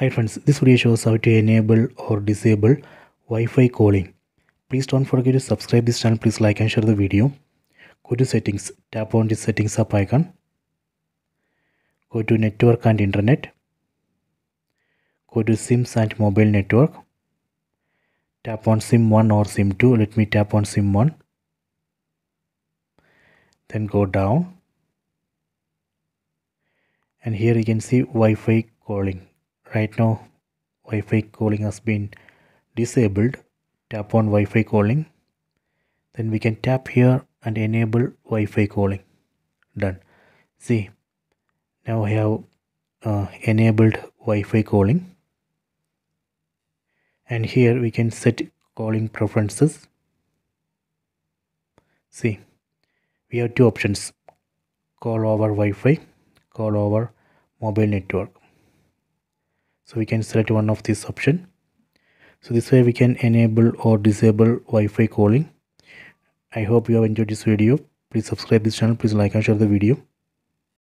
Hi friends, this video shows how to enable or disable Wi-Fi calling. Please don't forget to subscribe this channel. Please like and share the video. Go to settings, tap on the settings up icon. Go to network and internet. Go to SIMs and mobile network. Tap on SIM 1 or SIM 2. Let me tap on SIM 1. Then go down. And here you can see Wi-Fi calling. Right now Wi-Fi calling has been disabled. Tap on Wi-Fi calling, then we can tap here and enable Wi-Fi calling. Done. See, now I have enabled Wi-Fi calling, and here we can set calling preferences. See, we have two options: call over Wi-Fi, call over mobile network. So we can select one of this option. So this way we can enable or disable Wi-Fi calling. I hope you have enjoyed this video. Please subscribe this channel. Please like and share the video.